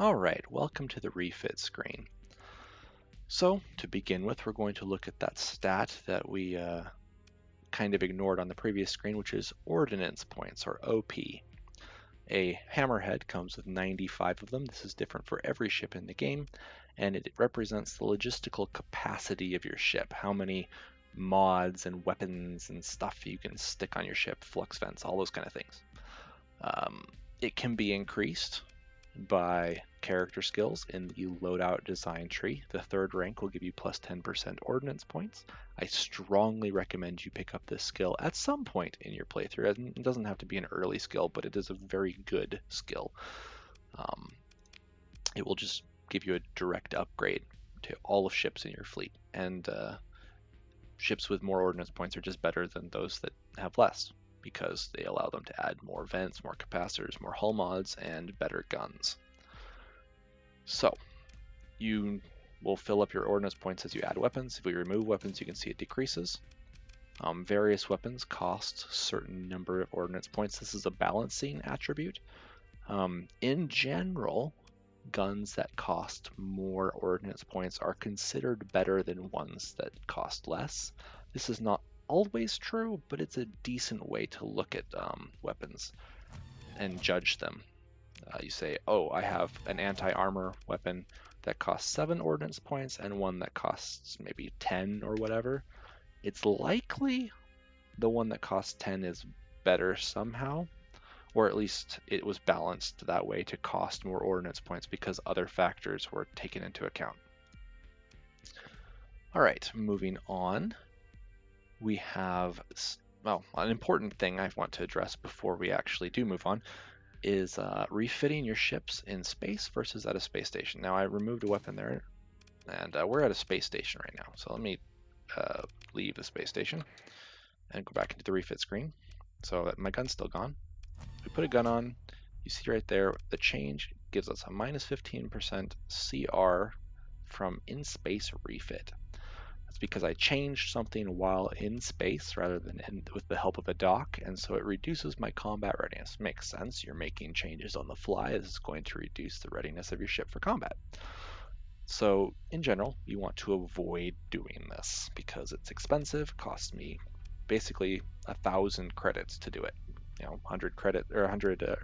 All right, welcome to the refit screen. So to begin with, we're going to look at that stat that we kind of ignored on the previous screen, which is ordnance points, or OP. A Hammerhead comes with 95 of them. This is different for every ship in the game, and it represents the logistical capacity of your ship, how many mods and weapons and stuff you can stick on your ship, flux vents, all those kind of things. It can be increased by character skills in the loadout design tree. The third rank will give you plus 10% ordnance points. I strongly recommend you pick up this skill at some point in your playthrough. It doesn't have to be an early skill, but it is a very good skill. It will just give you a direct upgrade to all of ships in your fleet, and ships with more ordnance points are just better than those that have less, because they allow them to add more vents, more capacitors, more hull mods, and better guns. So you will fill up your ordnance points as you add weapons. If we remove weapons, you can see it decreases. Various weapons cost a certain number of ordnance points. This is a balancing attribute. In general, guns that cost more ordnance points are considered better than ones that cost less. This is not always true, but it's a decent way to look at weapons and judge them. You say, oh, I have an anti-armor weapon that costs 7 ordnance points and one that costs maybe 10 or whatever. It's likely the one that costs 10 is better somehow, or at least it was balanced that way to cost more ordnance points because other factors were taken into account. All right, moving on. We have, well, an important thing I want to address before we actually do move on is refitting your ships in space versus at a space station. Now, I removed a weapon there, and we're at a space station right now. So let me leave the space station and go back into the refit screen. So my gun's still gone. We put a gun on. You see right there, the change gives us a minus 15% CR from in-space refit. It's because I changed something while in space rather than with the help of a dock, and so it reduces my combat readiness. Makes sense. You're making changes on the fly. This is going to reduce the readiness of your ship for combat. So in general, you want to avoid doing this because it's expensive. It cost me basically 1,000 credits to do it. You know, 100 credit or 100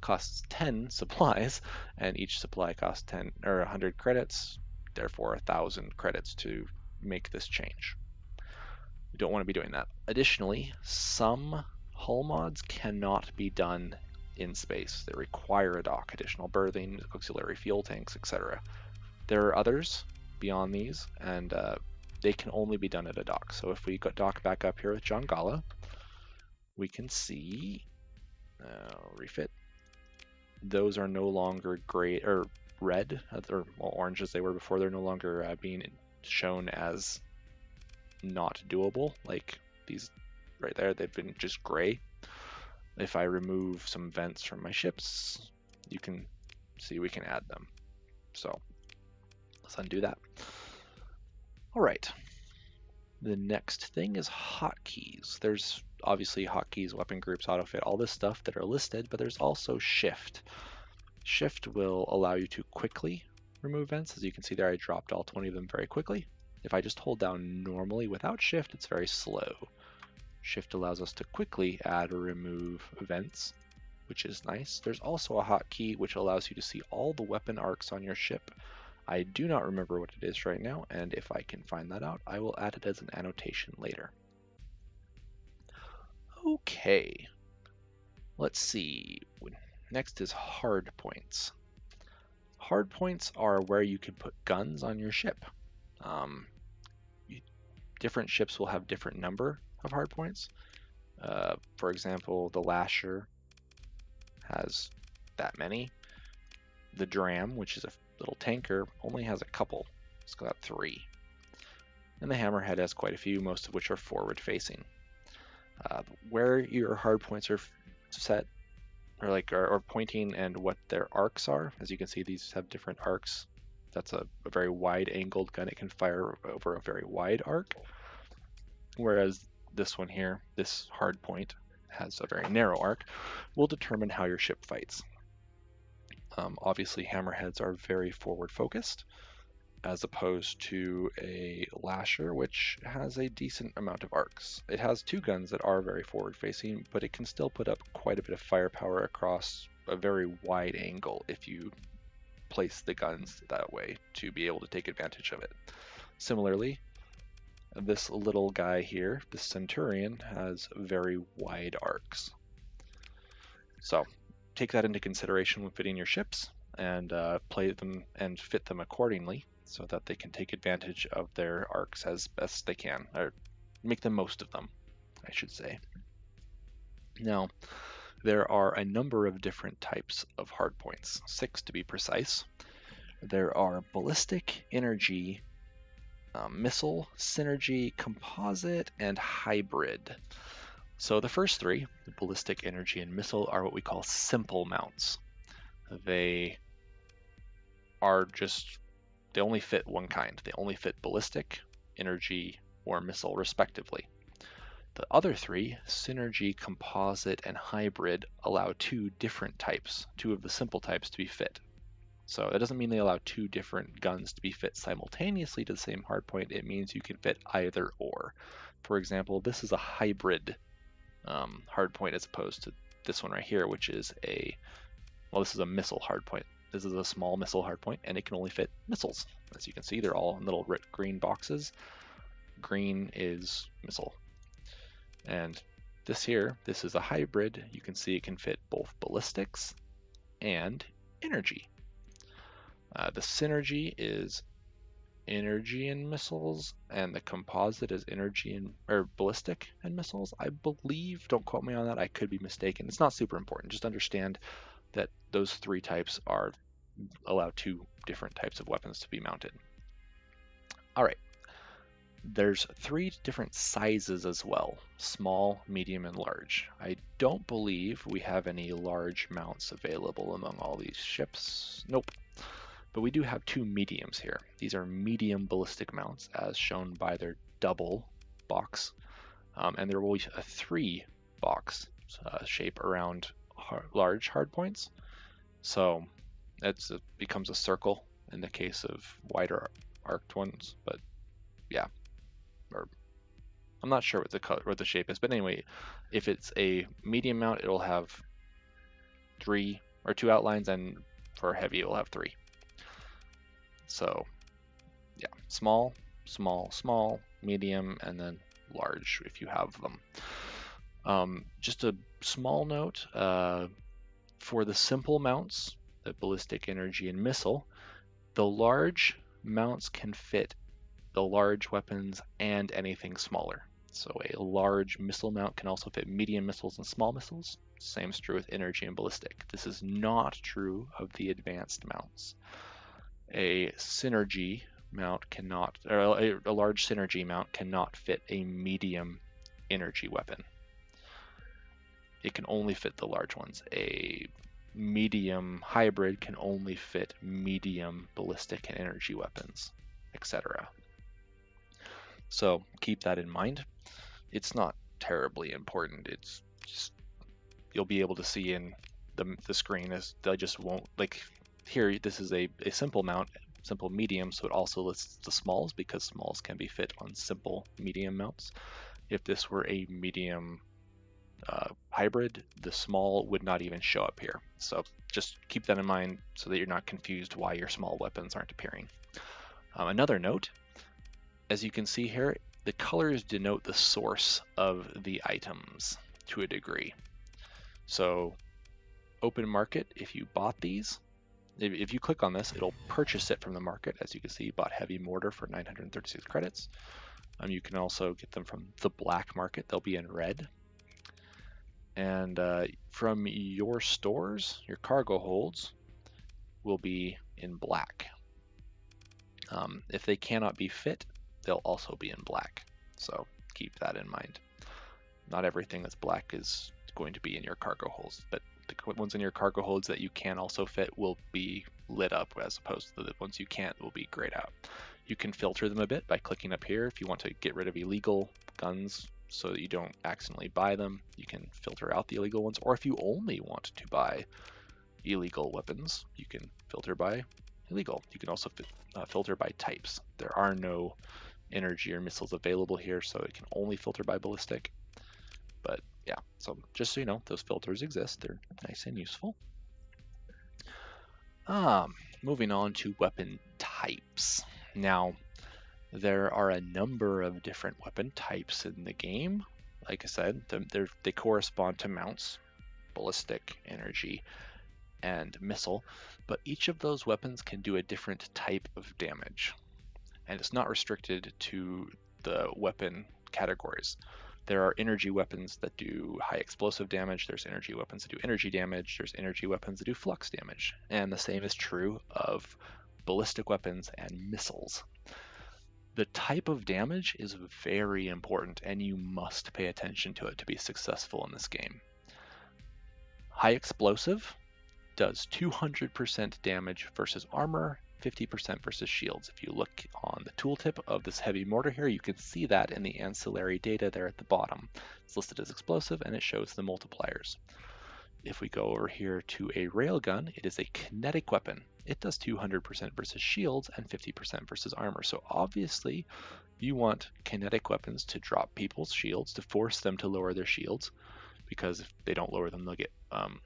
costs 10 supplies, and each supply costs 10 or 100 credits. Therefore 1,000 credits to make this change. You don't want to be doing that. Additionally, some hull mods cannot be done in space. They require a dock, additional berthing, auxiliary fuel tanks, etc. There are others beyond these, and they can only be done at a dock. So if we dock back up here with Jangala, we can see, refit, those are no longer gray, or red, or well, orange as they were before. They're no longer being shown as not doable, like these right there. They've been just gray. If I remove some vents from my ships, you can see we can add them. So let's undo that. All right, the next thing is hotkeys. There's obviously hotkeys, weapon groups, autofit, all this stuff that are listed, but there's also shift. Shift will allow you to quickly remove vents. As you can see there, I dropped all 20 of them very quickly. If I just hold down normally without shift, it's very slow. Shift allows us to quickly add or remove vents, which is nice. There's also a hotkey which allows you to see all the weapon arcs on your ship. I do not remember what it is right now, and if I can find that out, I will add it as an annotation later. Okay, let's see. Next is hard points. Hard points are where you can put guns on your ship. Different ships will have different number of hard points. For example, the Lasher has that many. The Dram, which is a little tanker, only has a couple. It's got 3. And the Hammerhead has quite a few, most of which are forward facing. Where your hard points are set, or pointing, and what their arcs are. As you can see, these have different arcs. That's a very wide angled gun. It can fire over a very wide arc. Whereas this one here, this hard point, has a very narrow arc, will determine how your ship fights. Obviously, Hammerheads are very forward-focused, as opposed to a Lasher, which has a decent amount of arcs. It has two guns that are very forward-facing, but it can still put up quite a bit of firepower across a very wide angle if you place the guns that way to be able to take advantage of it. Similarly, this little guy here, the Centurion, has very wide arcs. So take that into consideration when fitting your ships and play them and fit them accordingly, so that they can take advantage of their arcs as best they can, or make the most of them, I should say. Now, there are a number of different types of hardpoints, 6 to be precise. There are ballistic, energy, missile, synergy, composite, and hybrid. So the first three, the ballistic, energy, and missile, are what we call simple mounts. They are just, they only fit one kind. They only fit ballistic, energy, or missile, respectively. The other three, synergy, composite, and hybrid, allow two different types, two of the simple types to be fit. So that doesn't mean they allow two different guns to be fit simultaneously to the same hardpoint. It means you can fit either or. For example, this is a hybrid hardpoint as opposed to this one right here, which is a, well, this is a missile hardpoint. This is a small missile hardpoint, and it can only fit missiles. As you can see, they're all in little green boxes. Green is missile. And this here, this is a hybrid. You can see it can fit both ballistics and energy. The synergy is energy and missiles, and the composite is energy and, or ballistic and missiles, I believe. Don't quote me on that. I could be mistaken. It's not super important. Just understand that those three types are allow two different types of weapons to be mounted. All right. There's three different sizes as well, small, medium, and large. I don't believe we have any large mounts available among all these ships. Nope. But we do have two mediums here. These are medium ballistic mounts as shown by their double box. And there will be a three box shape around large hardpoints. So it becomes a circle in the case of wider arced ones, but yeah. Or I'm not sure what the color or the shape is, but anyway, if it's a medium mount, it'll have three or two outlines, and for heavy, it'll have three. So yeah, small, small, small, medium, and then large if you have them. Just a small note, for the simple mounts, the ballistic, energy, and missile, the large mounts can fit the large weapons and anything smaller. So a large missile mount can also fit medium missiles and small missiles. Same is true with energy and ballistic. This is not true of the advanced mounts. A synergy mount cannot, or a large synergy mount cannot fit a medium energy weapon. It can only fit the large ones. A medium hybrid can only fit medium ballistic and energy weapons, etc. So keep that in mind. It's not terribly important. It's just, you'll be able to see in the screen is I just won't, like here, this is a simple mount, simple medium, so it also lists the smalls because smalls can be fit on simple medium mounts. If this were a medium hybrid, the small would not even show up here. So just keep that in mind so that you're not confused why your small weapons aren't appearing. Another note, as you can see here, the colors denote the source of the items to a degree. So open market, if you bought these, if you click on this, it'll purchase it from the market. As you can see, you bought Heavy Mortar for 936 credits. You can also get them from the black market. They'll be in red. And from your stores, your cargo holds will be in black. If they cannot be fit, they'll also be in black, so keep that in mind. Not everything that's black is going to be in your cargo holds, but the ones in your cargo holds that you can also fit will be lit up, as opposed to the ones you can't will be grayed out. You can filter them a bit by clicking up here. If you want to get rid of illegal guns so that you don't accidentally buy them, you can filter out the illegal ones, or if you only want to buy illegal weapons you can filter by illegal. You can also filter by types. There are no energy or missiles available here, so it can only filter by ballistic. But yeah, so just so you know, those filters exist. They're nice and useful. Moving on to weapon types. Now, there are a number of different weapon types in the game. Like I said, they correspond to mounts, ballistic, energy, and missile, but each of those weapons can do a different type of damage. And it's not restricted to the weapon categories. There are energy weapons that do high explosive damage, there's energy weapons that do energy damage, there's energy weapons that do flux damage, and the same is true of ballistic weapons and missiles. The type of damage is very important, and you must pay attention to it to be successful in this game. High explosive does 200% damage versus armor, 50% versus shields. If you look on the tooltip of this heavy mortar here, you can see that in the ancillary data there at the bottom. It's listed as explosive and it shows the multipliers. If we go over here to a railgun, it is a kinetic weapon. It does 200% versus shields and 50% versus armor. So obviously you want kinetic weapons to drop people's shields, to force them to lower their shields, because if they don't lower them, they'll get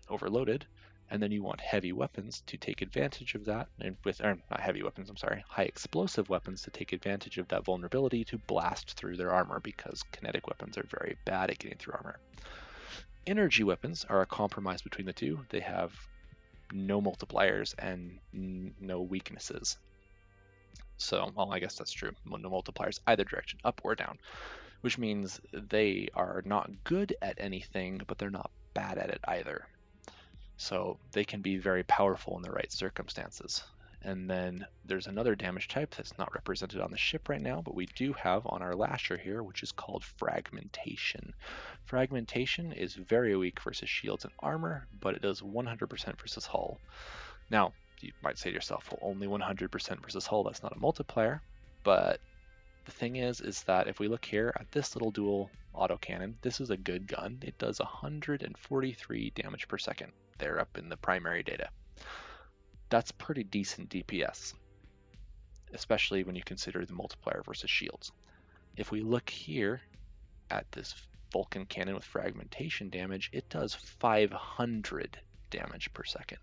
overloaded. And then you want heavy weapons to take advantage of that, and high explosive weapons to take advantage of that vulnerability to blast through their armor, because kinetic weapons are very bad at getting through armor. Energy weapons are a compromise between the two. They have no multipliers and no weaknesses. So, well, I guess that's true. No multipliers either direction, up or down, which means they are not good at anything, but they're not bad at it either. So they can be very powerful in the right circumstances. And then there's another damage type that's not represented on the ship right now, but we do have on our Lasher here, which is called Fragmentation. Fragmentation is very weak versus shields and armor, but it does 100% versus hull. Now, you might say to yourself, well, only 100% versus hull, that's not a multiplier. But the thing is that if we look here at this little dual autocannon, this is a good gun. It does 143 damage per second. They're up in the primary data. That's pretty decent DPS, especially when you consider the multiplier versus shields. If we look here at this Vulcan Cannon with fragmentation damage, it does 500 damage per second.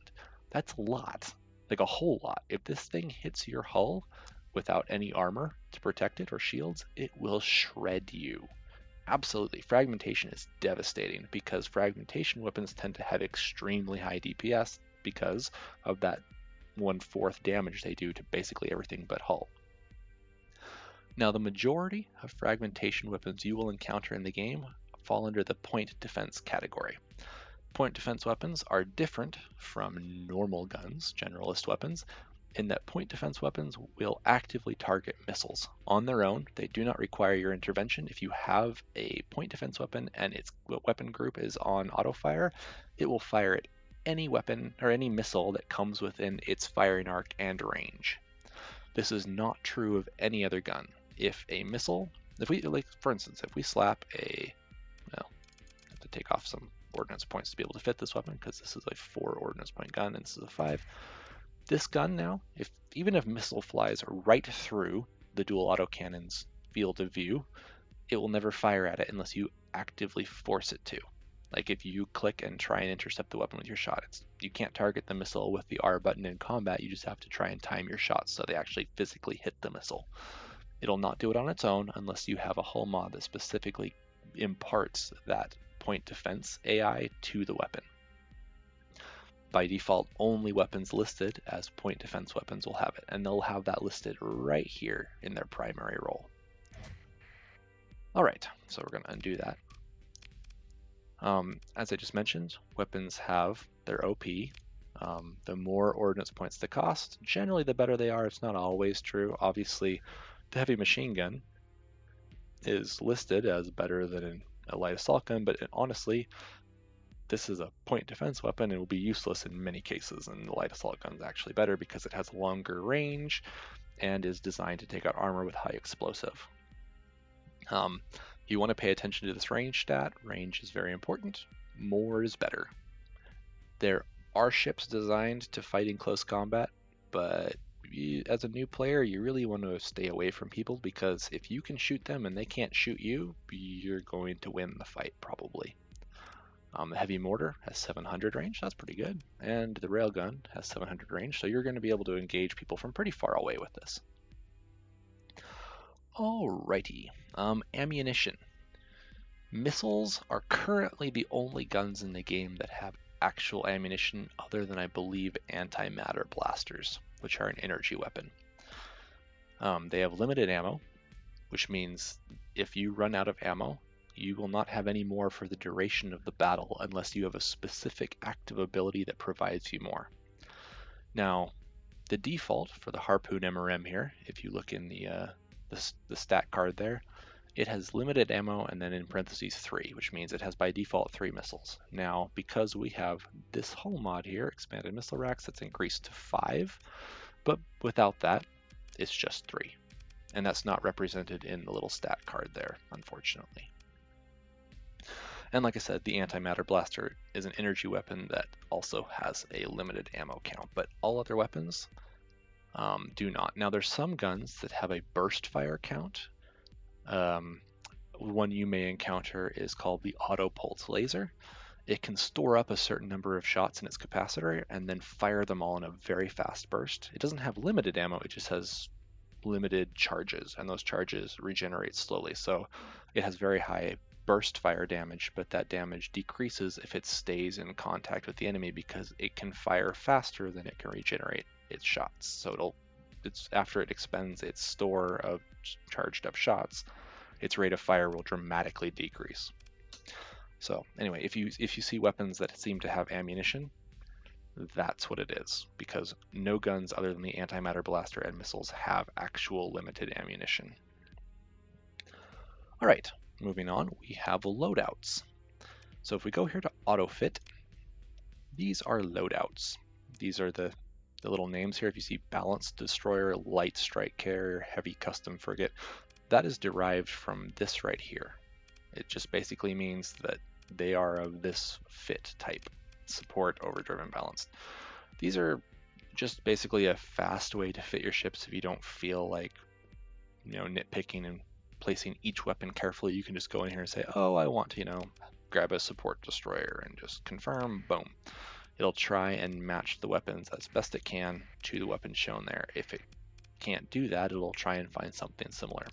That's a lot, like a whole lot. If this thing hits your hull without any armor to protect it or shields, it will shred you. Absolutely, fragmentation is devastating because fragmentation weapons tend to have extremely high DPS because of that 1/4 damage they do to basically everything but hull. Now, the majority of fragmentation weapons you will encounter in the game fall under the point defense category. Point defense weapons are different from normal guns, generalist weapons, in that point defense weapons will actively target missiles on their own. They do not require your intervention. If you have a point defense weapon and its weapon group is on auto fire, it will fire at any weapon or any missile that comes within its firing arc and range. This is not true of any other gun. If a missile, for instance, if we slap a, well, I have to take off some ordnance points to be able to fit this weapon because this is a 4 ordnance point gun and this is a 5. This gun now, even if missile flies right through the dual autocannon's field of view, it will never fire at it unless you actively force it to. Like if you click and try and intercept the weapon with your shot, you can't target the missile with the R button in combat. You just have to try and time your shots so they actually physically hit the missile. It'll not do it on its own unless you have a hull mod that specifically imparts that point defense AI to the weapon. By default, only weapons listed as point defense weapons will have it, and they'll have that listed right here in their primary role. All right, so we're going to undo that. As I just mentioned, weapons have their OP. The more ordnance points they cost, generally the better they are. It's not always true. Obviously, the heavy machine gun is listed as better than a light assault gun, but honestly, this is a point defense weapon and will be useless in many cases, and the light assault gun is actually better because it has longer range and is designed to take out armor with high explosive. You want to pay attention to this range stat. Range is very important. More is better. There our ship's designed to fight in close combat, but you, as a new player, you really want to stay away from people, because if you can shoot them and they can't shoot you, you're going to win the fight probably. The Heavy Mortar has 700 range, that's pretty good, and the Railgun has 700 range, so you're going to be able to engage people from pretty far away with this. Alrighty, ammunition. Missiles are currently the only guns in the game that have actual ammunition, other than I believe antimatter blasters, which are an energy weapon. They have limited ammo, which means if you run out of ammo, you will not have any more for the duration of the battle unless you have a specific active ability that provides you more. Now, the default for the Harpoon MRM here, if you look in the stat card there, it has limited ammo and then in parentheses 3, which means it has by default 3 missiles. Now, because we have this whole mod here, Expanded Missile Racks, that's increased to 5, but without that, it's just 3. And that's not represented in the little stat card there, unfortunately. And like I said, the Antimatter Blaster is an energy weapon that also has a limited ammo count, but all other weapons do not. Now, there's some guns that have a burst fire count. One you may encounter is called the Autopulse Laser. It can store up a certain number of shots in its capacitor and then fire them all in a very fast burst. It doesn't have limited ammo, it just has limited charges, and those charges regenerate slowly, so it has very high burst fire damage, but that damage decreases if it stays in contact with the enemy, because it can fire faster than it can regenerate its shots, so it's after it expends its store of charged up shots, its rate of fire will dramatically decrease. So anyway, if you see weapons that seem to have ammunition, that's what it is, because no guns other than the antimatter blaster and missiles have actual limited ammunition. All right, moving on, we have loadouts. So if we go here to autofit, these are loadouts. These are the little names here. If you see Balanced Destroyer, Light Strike Carrier, Heavy Custom Frigate, that is derived from this right here. It just basically means that they are of this fit type: support, overdriven, balanced. These are just basically a fast way to fit your ships if you don't feel like, you know, nitpicking and placing each weapon carefully. You can just go in here and say, oh, I want to, you know, grab a support destroyer and just confirm, boom. It'll try and match the weapons as best it can to the weapon shown there. If it can't do that, it'll try and find something similar.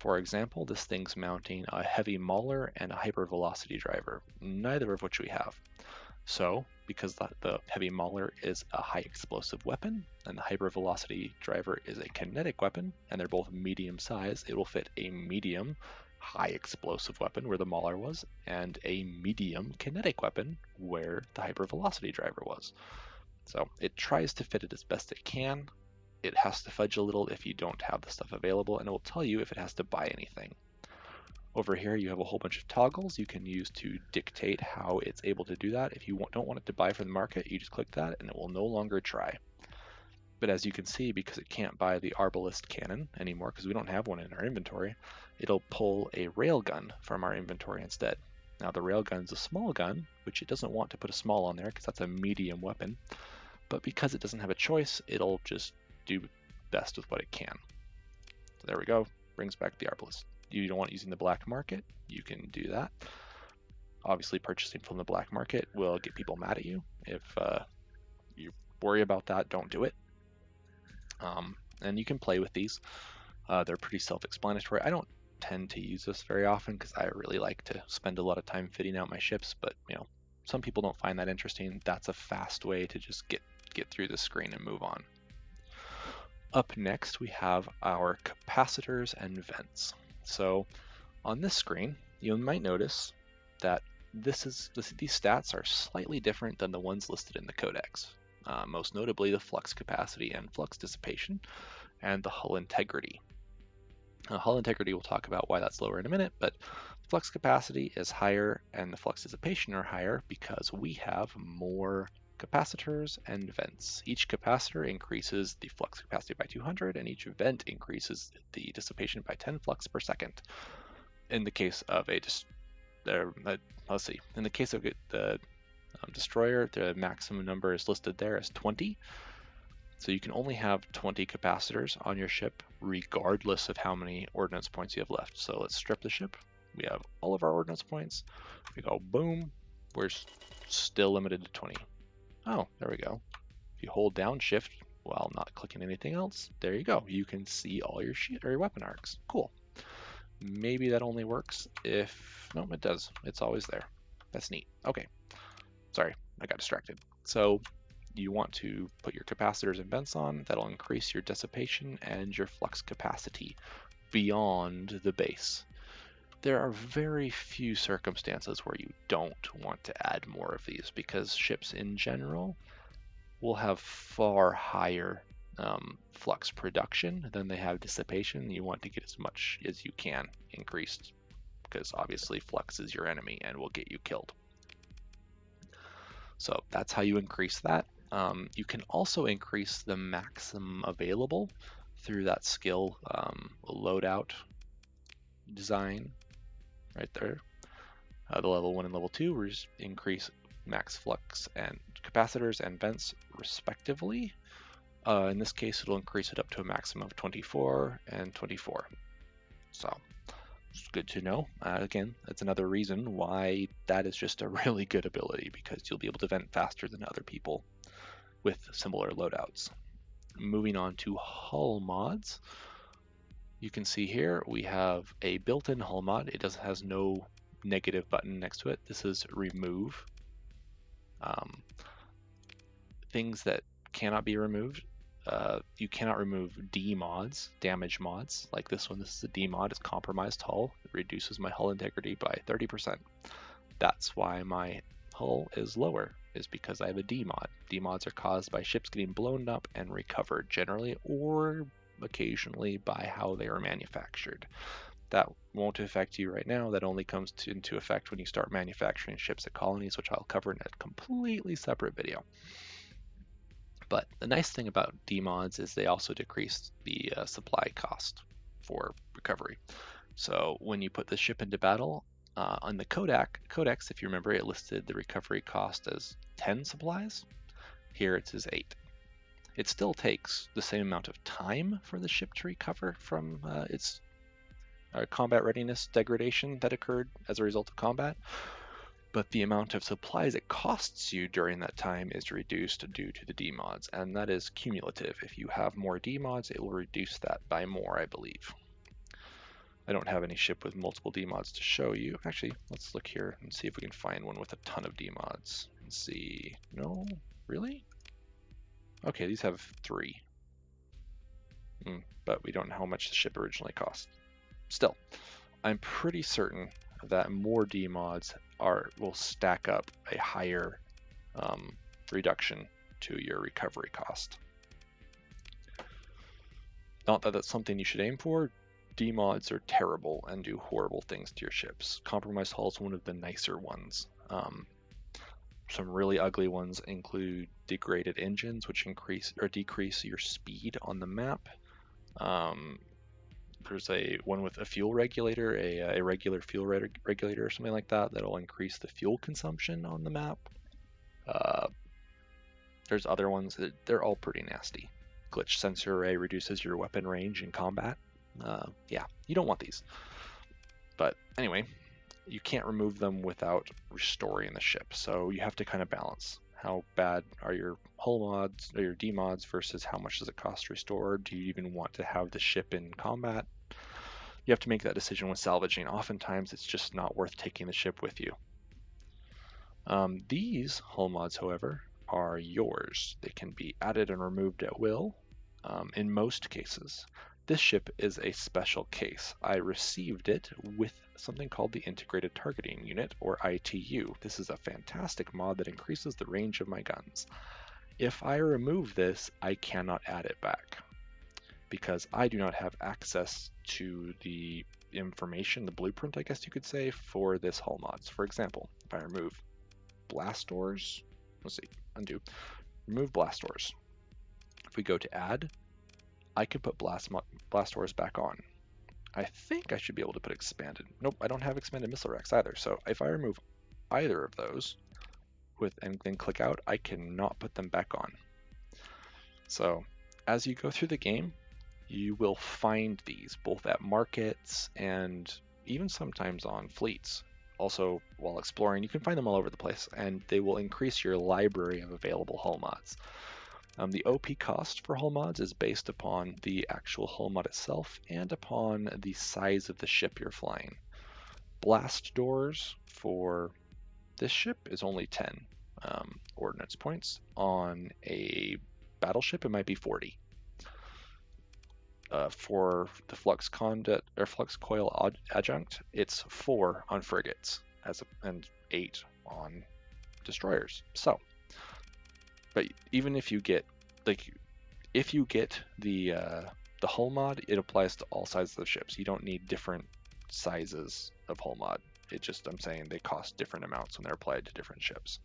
For example, this thing's mounting a Heavy Mauler and a Hypervelocity Driver, neither of which we have. So, because the Heavy Mauler is a high explosive weapon, and the Hypervelocity Driver is a kinetic weapon, and they're both medium size, it will fit a medium high explosive weapon where the Mauler was, and a medium kinetic weapon where the Hypervelocity Driver was. So it tries to fit it as best it can. It has to fudge a little if you don't have the stuff available, and it will tell you if it has to buy anything. Over here you have a whole bunch of toggles you can use to dictate how it's able to do that. If you don't want it to buy from the market, you just click that and it will no longer try. But as you can see, because it can't buy the Arbalest cannon anymore, because we don't have one in our inventory, it'll pull a railgun from our inventory instead. Now the railgun's a small gun, which it doesn't want to put a small on there because that's a medium weapon, but because it doesn't have a choice, it'll just do best with what it can. So there we go, brings back the Arbalest. You don't want using the black market, you can do that. Obviously purchasing from the black market will get people mad at you. If you worry about that, don't do it. And you can play with these. They're pretty self-explanatory. I don't tend to use this very often because I really like to spend a lot of time fitting out my ships, but you know, some people don't find that interesting. That's a fast way to just get through the screen and move on. Up next we have our capacitors and vents. So on this screen you might notice that these stats are slightly different than the ones listed in the codex. Most notably the flux capacity and flux dissipation, and the hull integrity. Hull integrity, we'll talk about why that's lower in a minute, but flux capacity is higher and the flux dissipation are higher because we have more capacitors and vents. Each capacitor increases the flux capacity by 200, and each vent increases the dissipation by 10 flux per second. In the case of a destroyer. The maximum number is listed there as 20. So you can only have 20 capacitors on your ship, regardless of how many ordnance points you have left. So let's strip the ship. We have all of our ordnance points. We go boom. We're still limited to 20. Oh, there we go. If you hold down shift while not clicking anything else, there you go. You can see all your shit or your weapon arcs. Cool. Maybe that only works if... no, it does. It's always there. That's neat. Okay. Sorry, I got distracted. So you want to put your capacitors and vents on. That'll increase your dissipation and your flux capacity beyond the base. There are very few circumstances where you don't want to add more of these, because ships in general will have far higher flux production than they have dissipation. You want to get as much as you can increased, because obviously flux is your enemy and will get you killed. So that's how you increase that. You can also increase the maximum available through that skill loadout design right there. The level 1 and level 2 increase max flux and capacitors and vents respectively. In this case, it'll increase it up to a maximum of 24 and 24. So it's good to know. Again, that's another reason why that is just a really good ability, because you'll be able to vent faster than other people with similar loadouts. Moving on to hull mods. You can see here we have a built-in hull mod. It has no negative button next to it. This is remove. Things that cannot be removed. You cannot remove D mods, damage mods, like this one. This is a D mod. It's compromised hull. It reduces my hull integrity by 30%. That's why my hull is lower, is because I have a D mod. D mods are caused by ships getting blown up and recovered generally, or occasionally by how they are manufactured. That won't affect you right now. That only comes into effect when you start manufacturing ships at colonies, which I'll cover in a completely separate video. But the nice thing about DMods is they also decrease the supply cost for recovery. So when you put the ship into battle, on the Codex, if you remember, it listed the recovery cost as 10 supplies. Here it is 8. It still takes the same amount of time for the ship to recover from its combat readiness degradation that occurred as a result of combat, but the amount of supplies it costs you during that time is reduced due to the DMods, and that is cumulative. If you have more DMods, it will reduce that by more, I believe. I don't have any ship with multiple DMods to show you. Actually, let's look here and see if we can find one with a ton of DMods. Let's see. No? Really? Okay, these have 3. But we don't know how much the ship originally cost. Still, I'm pretty certain that more DMods will stack up a higher reduction to your recovery cost. Not that that's something you should aim for. DMods are terrible and do horrible things to your ships. Compromised hull is one of the nicer ones. Some really ugly ones include degraded engines, which increase or decrease your speed on the map. There's one with a fuel regulator, a irregular fuel regulator or something like that, that'll increase the fuel consumption on the map. There's other ones that they're all pretty nasty. Glitch sensor array reduces your weapon range in combat. Yeah, you don't want these. But anyway, you can't remove them without restoring the ship, so you have to kind of balance. How bad are your hull mods or your D mods versus how much does it cost to restore? Do you even want to have the ship in combat? You have to make that decision with salvaging. Oftentimes it's just not worth taking the ship with you. These hull mods, however, are yours. They can be added and removed at will in most cases. This ship is a special case. I received it with something called the Integrated Targeting Unit, or ITU. This is a fantastic mod that increases the range of my guns. If I remove this, I cannot add it back, because I do not have access to the information, the blueprint, I guess you could say, for this hull mods. For example, if I remove Blast Doors, let's see, undo, remove Blast Doors. If we go to add, I could put blast doors back on. I think I should be able to put expanded. Nope, I don't have expanded missile racks either. So if I remove either of those, with and then click out, I cannot put them back on. So as you go through the game, you will find these both at markets and even sometimes on fleets. Also, while exploring, you can find them all over the place, and they will increase your library of available hull mods. The OP cost for hull mods is based upon the actual hull mod itself and upon the size of the ship you're flying. Blast Doors for this ship is only 10 ordnance points. On a battleship, it might be 40. For the Flux Conduit or Flux Coil Adjunct, it's 4 on frigates and 8 on destroyers. So, but even if you get the hull mod, it applies to all sizes of ships. You don't need different sizes of hull mod. It just, I'm saying they cost different amounts when they're applied to different ships.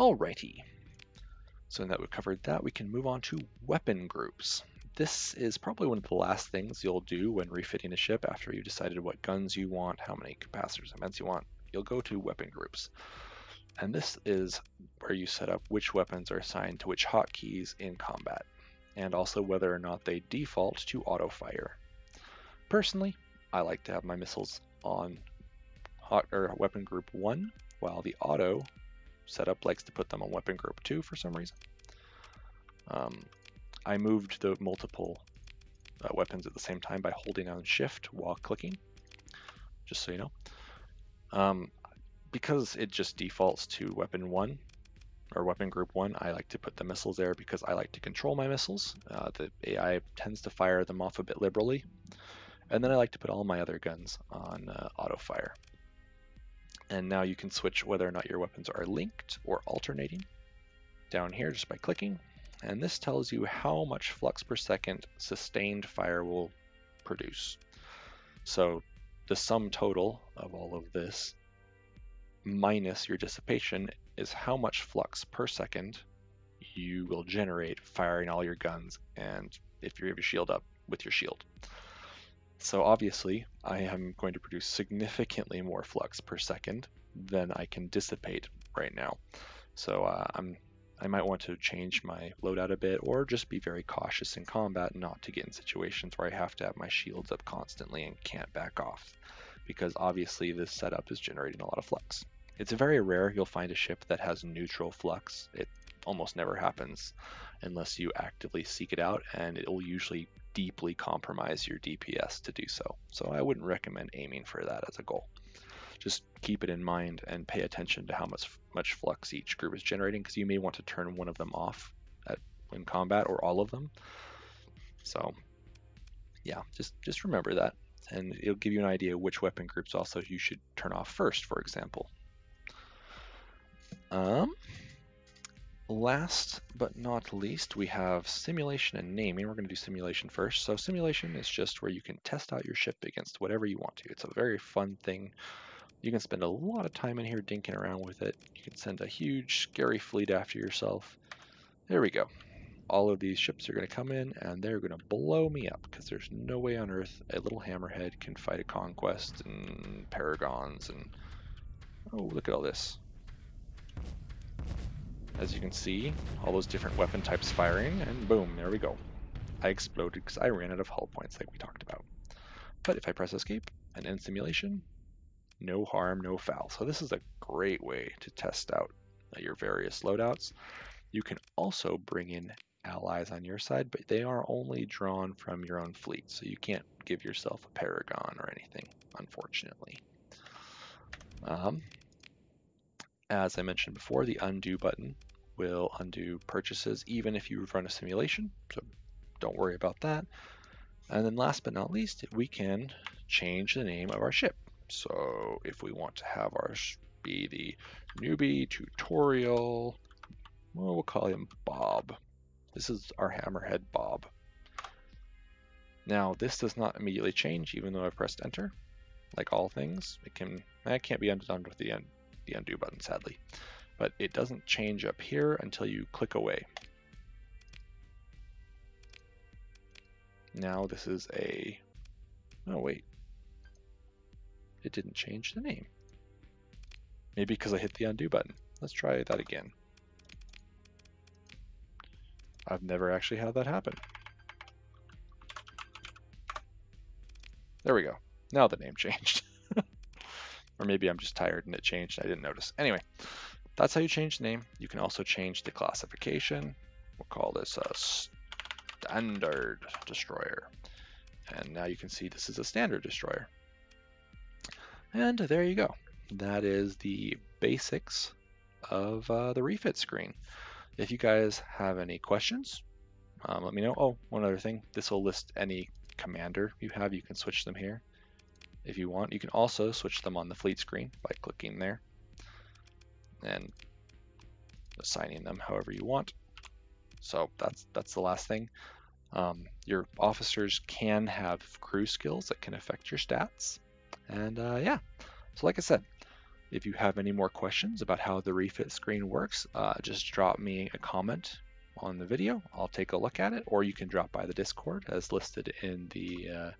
Alrighty. So now that we've covered that, we can move on to weapon groups. This is probably one of the last things you'll do when refitting a ship after you've decided what guns you want, how many capacitors and vents you want. You'll go to weapon groups. And this is where you set up which weapons are assigned to which hotkeys in combat, and also whether or not they default to auto fire. Personally, I like to have my missiles on weapon group 1, while the auto setup likes to put them on weapon group 2 for some reason. I moved the multiple weapons at the same time by holding down shift while clicking, just so you know. Because it just defaults to weapon 1 or weapon group 1, I like to put the missiles there because I like to control my missiles. The AI tends to fire them off a bit liberally. And then I like to put all my other guns on auto fire. And now you can switch whether or not your weapons are linked or alternating down here just by clicking. And this tells you how much flux per second sustained fire will produce. So the sum total of all of this minus your dissipation is how much flux per second you will generate firing all your guns, and if you have your shield up, with your shield. So obviously, I am going to produce significantly more flux per second than I can dissipate right now. So I might want to change my loadout a bit, or just be very cautious in combat not to get in situations where I have to have my shields up constantly and can't back off, because obviously this setup is generating a lot of flux. It's very rare you'll find a ship that has neutral flux. It almost never happens unless you actively seek it out, and it will usually deeply compromise your DPS to do so. So I wouldn't recommend aiming for that as a goal. Just keep it in mind and pay attention to how much flux each group is generating, because you may want to turn one of them off in combat, or all of them. So yeah, just remember that, and it'll give you an idea which weapon groups also you should turn off first, for example. Last but not least, we have simulation and naming. We're going to do simulation first. So simulation is just where you can test out your ship against whatever you want to. It's a very fun thing. You can spend a lot of time in here dinking around with it. You can send a huge, scary fleet after yourself. There we go. All of these ships are going to come in, and they're going to blow me up, because there's no way on earth a little Hammerhead can fight a Conquest and Paragons and... Oh, look at all this. As you can see, all those different weapon types firing, and boom, there we go. I exploded because I ran out of hull points like we talked about. But if I press escape and end simulation, no harm, no foul. So this is a great way to test out your various loadouts. You can also bring in allies on your side, but they are only drawn from your own fleet, so you can't give yourself a Paragon or anything, unfortunately. As I mentioned before, the undo button will undo purchases even if you run a simulation, so don't worry about that. And then last but not least, we can change the name of our ship. So if we want to have ours be the newbie tutorial, well, we'll call him Bob. This is our Hammerhead Bob. Now this does not immediately change even though I've pressed enter. Like all things, it can't be undone with the undo button, sadly, but it doesn't change up here until you click away. Now this is a, oh wait, it didn't change the name. Maybe because I hit the undo button. Let's try that again. I've never actually had that happen. There we go. Now the name changed. Or maybe I'm just tired and it changed and I didn't notice. Anyway, that's how you change the name. You can also change the classification. We'll call this a standard destroyer. And now you can see this is a standard destroyer. And there you go. That is the basics of the refit screen. If you guys have any questions, let me know. Oh, one other thing. This will list any commander you have. You can switch them here if you want. You can also switch them on the fleet screen by clicking there and assigning them however you want. So that's the last thing. Your officers can have crew skills that can affect your stats. And yeah, so like I said, if you have any more questions about how the refit screen works, just drop me a comment on the video. I'll take a look at it, or you can drop by the Discord as listed in the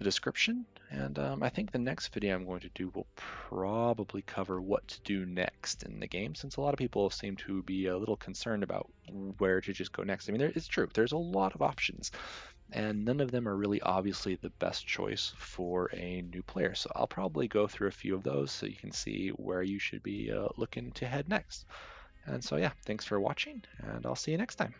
description. And I think the next video I'm going to do will probably cover what to do next in the game, since a lot of people seem to be a little concerned about where to just go next. I mean, it's true, there's a lot of options, and none of them are really obviously the best choice for a new player. So I'll probably go through a few of those so you can see where you should be looking to head next. And so yeah, thanks for watching, and I'll see you next time.